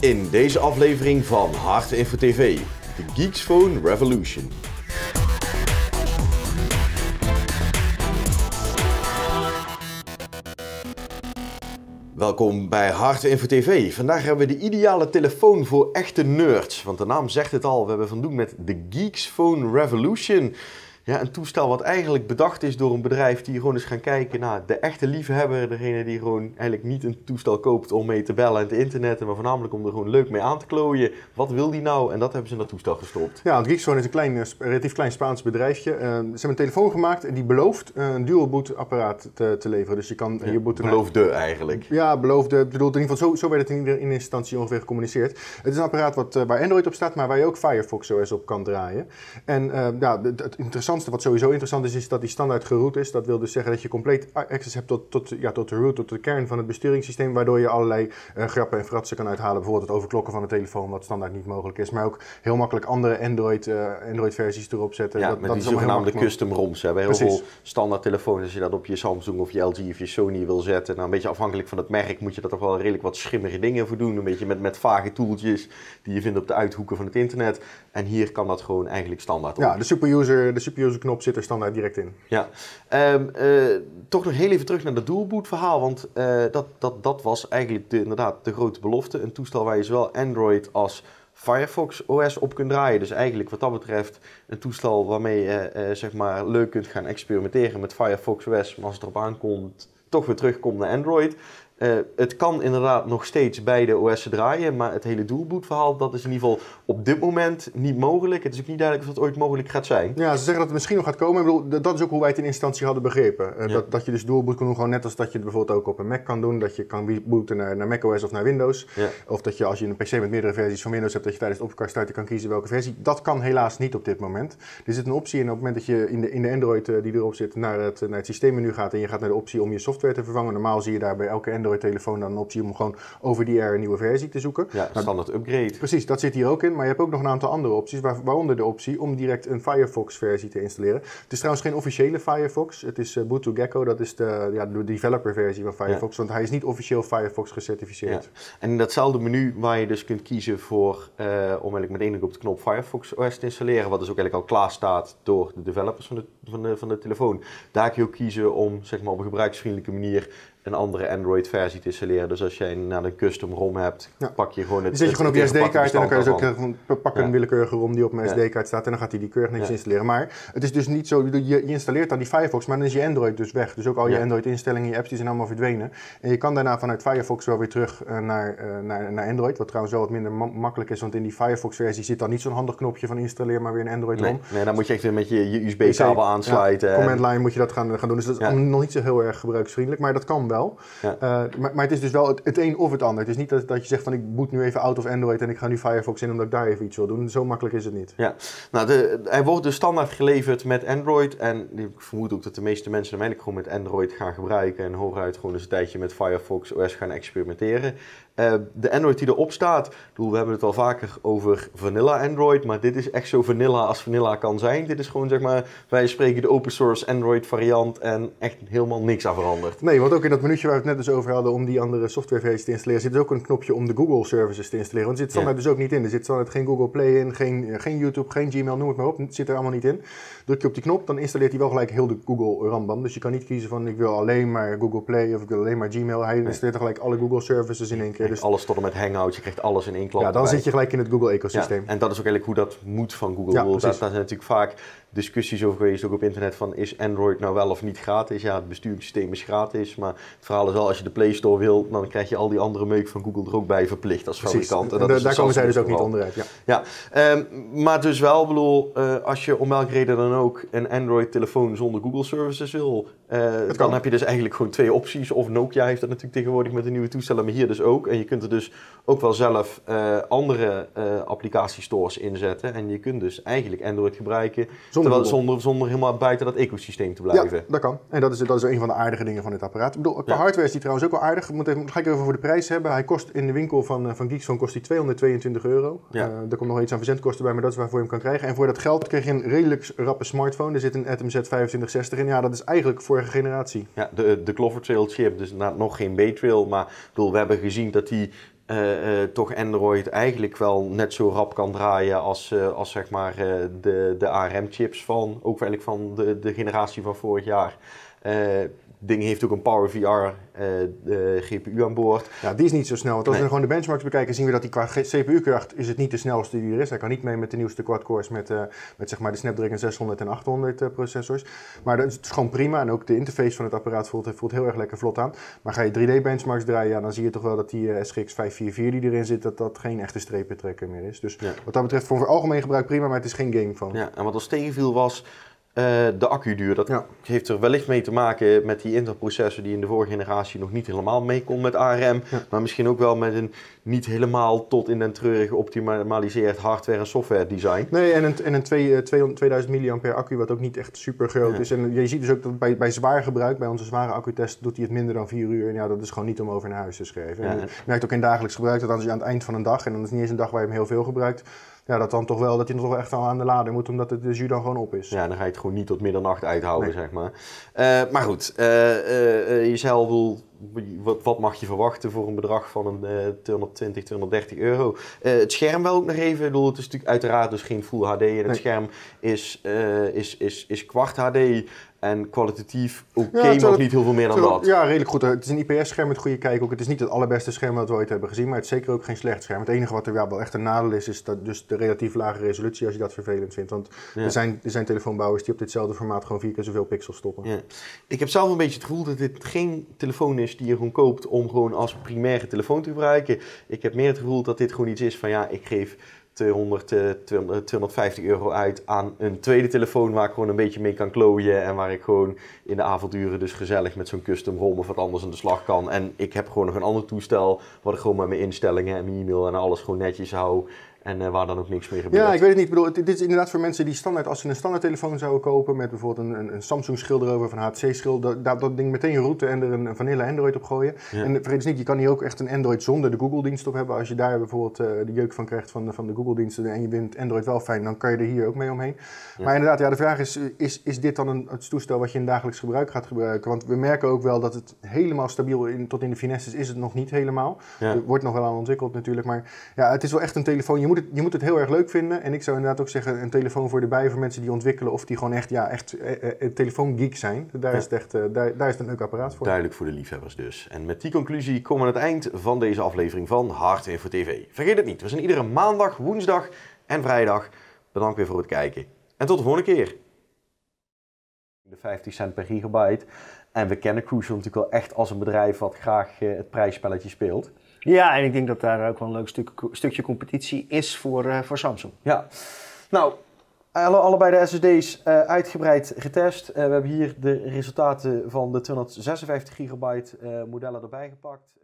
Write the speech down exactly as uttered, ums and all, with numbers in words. In deze aflevering van Hardware.Info T V, de Geeksphone Revolution. Welkom bij Hardware.Info T V. Vandaag hebben we de ideale telefoon voor echte nerds. Want de naam zegt het al, we hebben van doen met de Geeksphone Revolution. Ja, een toestel wat eigenlijk bedacht is door een bedrijf die gewoon eens gaan kijken naar de echte liefhebber. Degene die gewoon eigenlijk niet een toestel koopt om mee te bellen en te internetten, maar voornamelijk om er gewoon leuk mee aan te klooien. Wat wil die nou? En dat hebben ze in dat toestel gestopt. Ja, want Geeksphone is een klein, uh, relatief klein Spaans bedrijfje. Uh, ze hebben een telefoon gemaakt en die belooft uh, een dual boot apparaat te, te leveren. Dus je kan uh, je boot... Ja, beloofde eigenlijk. Ja, beloofde. Ik bedoel, in ieder geval, zo, zo werd het in eerste instantie ongeveer gecommuniceerd. Het is een apparaat wat, uh, waar Android op staat, maar waar je ook Firefox O S op kan draaien. En uh, ja, het interessante... Wat sowieso interessant is, is dat die standaard geroot is. Dat wil dus zeggen dat je compleet access hebt tot, tot, ja, tot de root, tot de kern van het besturingssysteem, waardoor je allerlei uh, grappen en fratsen kan uithalen. Bijvoorbeeld het overklokken van de telefoon, wat standaard niet mogelijk is. Maar ook heel makkelijk andere Android, uh, Android versies erop zetten. Ja, dat, met dat die is zogenaamde custom ROMs. Hè. Bij heel veel standaard telefoons, als je dat op je Samsung of je L G of je Sony wil zetten, nou, een beetje afhankelijk van het merk, moet je dat toch wel redelijk wat schimmige dingen voor doen. Een beetje met, met vage toeltjes die je vindt op de uithoeken van het internet. En hier kan dat gewoon eigenlijk standaard op. Ja, de superuser, de superuser-knop zit er standaard direct in. Ja, um, uh, toch nog heel even terug naar dat dual boot verhaal, want uh, dat, dat, dat was eigenlijk de, inderdaad de grote belofte. Een toestel waar je zowel Android als Firefox O S op kunt draaien. Dus eigenlijk wat dat betreft een toestel waarmee je uh, uh, zeg maar leuk kunt gaan experimenteren met Firefox O S, maar als het erop aankomt toch weer terugkomt naar Android. Uh, het kan inderdaad nog steeds beide O S'en draaien, maar het hele dual boot verhaal, dat is in ieder geval op dit moment niet mogelijk. Het is ook niet duidelijk of dat ooit mogelijk gaat zijn. Ja, ze zeggen dat het misschien nog gaat komen. Ik bedoel, dat is ook hoe wij het in instantie hadden begrepen. Uh, ja. dat, dat je dus dual boot kan doen, gewoon net als dat je het bijvoorbeeld ook op een Mac kan doen. Dat je kan booten naar, naar macOS of naar Windows. Ja. Of dat je als je een P C met meerdere versies van Windows hebt, dat je tijdens het opkast starten kan kiezen welke versie. Dat kan helaas niet op dit moment. Er zit een optie in op het moment dat je in de, in de Android uh, die erop zit naar het, naar het systeemmenu gaat en je gaat naar de optie om je software te vervangen. Normaal zie je daar bij elke Android telefoon dan een optie om gewoon over die air een nieuwe versie te zoeken. Ja, standaard upgrade. Precies, dat zit hier ook in. Maar je hebt ook nog een aantal andere opties, waar, waaronder de optie om direct een Firefox versie te installeren. Het is trouwens geen officiële Firefox. Het is uh, Boot to Gecko, dat is de, ja, de developer versie van Firefox, ja. Want hij is niet officieel Firefox gecertificeerd. Ja. En in datzelfde menu waar je dus kunt kiezen voor, uh, om eigenlijk met één druk op de knop Firefox O S te installeren, wat dus ook eigenlijk al klaar staat door de developers van de, van de, van de telefoon. Daar kun je ook kiezen om zeg maar op een gebruiksvriendelijke manier een andere Android-versie te installeren. Dus als jij nou een custom ROM hebt, ja, pak je gewoon het... Dan zet je gewoon op je S D-kaart en dan kan je dus ook pakken, ja, een willekeurige ROM die op mijn, ja, S D-kaart staat en dan gaat hij die, die keurig niks, ja, installeren. Maar het is dus niet zo, je, je installeert dan die Firefox, maar dan is je Android dus weg. Dus ook al je, ja, Android-instellingen, je apps, die zijn allemaal verdwenen. En je kan daarna vanuit Firefox wel weer terug uh, naar, uh, naar, naar Android, wat trouwens wel wat minder ma makkelijk is, want in die Firefox-versie zit dan niet zo'n handig knopje van installeer maar weer een Android-ROM. Nee, nee, dan moet je echt weer met je, je U S B-kabel aansluiten. Ja, command line moet je dat gaan, gaan doen. Dus dat is, ja, nog niet zo heel erg gebruiksvriendelijk, maar dat kan wel. Ja. Uh, maar, maar het is dus wel het, het een of het ander. Het is niet dat, dat je zegt van ik boot nu even out of Android en ik ga nu Firefox in omdat ik daar even iets wil doen. Zo makkelijk is het niet. Ja. Nou, de, hij wordt dus standaard geleverd met Android en ik vermoed ook dat de meeste mensen hem eigenlijk gewoon met Android gaan gebruiken en hooguit gewoon eens een tijdje met Firefox O S gaan experimenteren. Uh, de Android die erop staat, bedoel, we hebben het al vaker over vanilla Android, maar dit is echt zo vanilla als vanilla kan zijn. Dit is gewoon zeg maar, wij spreken de open source Android variant en echt helemaal niks aan veranderd. Nee, want ook in dat minuutje waar we het net dus over hadden om die andere softwareversie te installeren, zit dus ook een knopje om de Google services te installeren. Want er zit standaard, ja, dus ook niet in. Er zit standaard geen Google Play in, geen, geen YouTube, geen Gmail, noem het maar op. Het zit er allemaal niet in. Druk je op die knop, dan installeert hij wel gelijk heel de Google rambam. Dus je kan niet kiezen van ik wil alleen maar Google Play of ik wil alleen maar Gmail. Hij installeert er gelijk alle Google services in één keer. Dus alles tot en met Hangouts, je krijgt alles in één klap. Ja, dan erbij zit je gelijk in het Google-ecosysteem. Ja, en dat is ook eigenlijk hoe dat moet van Google. Ja, daar, daar zijn natuurlijk vaak discussies over geweest, ook op internet, van is Android nou wel of niet gratis? Ja, het besturingssysteem is gratis, maar het verhaal is wel, als je de Play Store wil, dan krijg je al die andere meuk van Google er ook bij verplicht als fabrikant. En, en, en daar, daar komen zij dus ook niet onderuit. Ja, ja. Um, maar dus wel, bedoel, uh, als je om welke reden dan ook een Android-telefoon zonder Google-services wil, uh, dan kan. heb je dus eigenlijk gewoon twee opties. Of Nokia heeft dat natuurlijk tegenwoordig met de nieuwe toestellen, maar hier dus ook. En je kunt er dus ook wel zelf uh, andere uh, applicatiestores inzetten. En je kunt dus eigenlijk Android gebruiken zonder, terwijl, zonder, zonder helemaal buiten dat ecosysteem te blijven. Ja, dat kan. En dat is, dat is een van de aardige dingen van dit apparaat. Ik bedoel, qua, ja, hardware is die trouwens ook wel aardig. Moet even, ga ik even voor de prijs hebben. Hij kost in de winkel van, van Geeksphone kost hij tweehonderdtweeëntwintig euro. Ja. Uh, daar komt nog iets aan verzendkosten bij, maar dat is waarvoor je hem kan krijgen. En voor dat geld kreeg je een redelijk rappe smartphone. Er zit een Atom Z vijfentwintig zestig in. Ja, dat is eigenlijk vorige generatie. Ja, de, de Clover Trail chip, dus nog geen B-Trail, maar ik bedoel, we hebben gezien dat die Uh, uh, toch Android eigenlijk wel net zo rap kan draaien als, uh, als zeg maar, uh, de, de A R M-chips van, ook eigenlijk van de, de generatie van vorig jaar. Uh, ding heeft ook een PowerVR uh, uh, G P U aan boord. Ja, die is niet zo snel. Want als nee. we gewoon de benchmarks bekijken, zien we dat die qua C P U-kracht is het niet de snelste die er is. Hij kan niet mee met de nieuwste quad-cores met, uh, met zeg maar de Snapdragon zeshonderd en achthonderd uh, processors. Maar dat is gewoon prima. En ook de interface van het apparaat voelt, voelt heel erg lekker vlot aan. Maar ga je drie D-benchmarks draaien, ja, dan zie je toch wel dat die uh, S G X vijf vier vier die erin zit, dat dat geen echte streepentrekker meer is. Dus ja. wat dat betreft voor algemeen gebruik prima, maar het is geen game van. Ja, en wat als tegenviel was... Uh, de accuduur, dat ja. heeft er wellicht mee te maken met die Intel-processor die in de vorige generatie nog niet helemaal mee kon met A R M. Ja. Maar misschien ook wel met een niet helemaal tot in den treurig geoptimaliseerd hardware- en software design. Nee, en een, en een twee, tweeduizend milliampère accu wat ook niet echt super groot ja. is. En je ziet dus ook dat bij, bij zwaar gebruik, bij onze zware accutest, doet hij het minder dan vier uur. En ja, dat is gewoon niet om over naar huis te schrijven. Ja. En je merkt ook in dagelijks gebruik dat dan is je aan het eind van een dag, en dan is het niet eens een dag waar je hem heel veel gebruikt, ja, dat dan toch wel, dat je nog wel echt al aan de lader moet, omdat het de jus dan gewoon op is. Ja, dan ga je het gewoon niet tot middernacht uithouden, nee. zeg maar. Uh, maar goed, uh, uh, jezelf wil, wat, wat mag je verwachten voor een bedrag van een uh, tweehonderdtwintig, tweehonderddertig euro? Uh, het scherm wel ook nog even, ik bedoel, het is natuurlijk uiteraard dus geen Full H D en het nee. scherm is, uh, is, is, is kwart H D. En kwalitatief oké, okay, ja, maar ook niet heel veel meer dan het, dat. Ja, redelijk goed. Het is een I P S-scherm met goede kijk ook. Het is niet het allerbeste scherm dat we ooit hebben gezien, maar het is zeker ook geen slecht scherm. Het enige wat er ja, wel echt een nadeel is, is dat dus de relatief lage resolutie, als je dat vervelend vindt. Want ja. er, zijn, er zijn telefoonbouwers die op ditzelfde formaat gewoon vier keer zoveel pixels stoppen. Ja. Ik heb zelf een beetje het gevoel dat dit geen telefoon is die je gewoon koopt om gewoon als primaire telefoon te gebruiken. Ik heb meer het gevoel dat dit gewoon iets is van ja, ik geef... tweehonderd, tweehonderdvijftig euro uit aan een tweede telefoon waar ik gewoon een beetje mee kan klooien en waar ik gewoon in de avonduren dus gezellig met zo'n custom ROM of wat anders aan de slag kan. En ik heb gewoon nog een ander toestel waar ik gewoon met mijn instellingen en mijn e-mail en alles gewoon netjes hou. En uh, waar dan ook niks meer gebeurt. Ja, ik weet het niet. Ik bedoel, dit is inderdaad voor mensen die standaard, als ze een standaard telefoon zouden kopen met bijvoorbeeld een, een, een Samsung schil erover of een H T C schil, dat, dat ding meteen routen en er een, een vanille Android op gooien. Ja. En vergeet niet, je kan hier ook echt een Android zonder de Google-dienst op hebben. Als je daar bijvoorbeeld uh, de jeuk van krijgt van de, van de Google-diensten en je vindt Android wel fijn, dan kan je er hier ook mee omheen. Ja. Maar inderdaad, ja, de vraag is, is, is dit dan een, het toestel wat je in dagelijks gebruik gaat gebruiken? Want we merken ook wel dat het helemaal stabiel, in, tot in de finesses is het nog niet helemaal. Ja. Er wordt nog wel aan ontwikkeld natuurlijk, maar ja, het is wel echt een telefoon. Je moet, het, je moet het heel erg leuk vinden. En ik zou inderdaad ook zeggen, een telefoon voor de bij voor mensen die ontwikkelen of die gewoon echt, ja, echt eh, eh, telefoongeek zijn. Daar, ja. is het echt, eh, daar, daar is het een leuk apparaat voor. Duidelijk voor de liefhebbers dus. En met die conclusie komen we aan het eind van deze aflevering van Hardware.Info T V. Vergeet het niet, we zijn iedere maandag, woensdag en vrijdag. Bedankt weer voor het kijken. En tot de volgende keer. De vijftig cent per gigabyte. En we kennen Crucial natuurlijk wel echt als een bedrijf wat graag eh, het prijsspelletje speelt. Ja, en ik denk dat daar ook wel een leuk stuk, stukje competitie is voor, uh, voor Samsung. Ja, nou, alle, allebei de S S D's uh, uitgebreid getest. Uh, we hebben hier de resultaten van de tweehonderdzesenvijftig gigabyte uh, modellen erbij gepakt.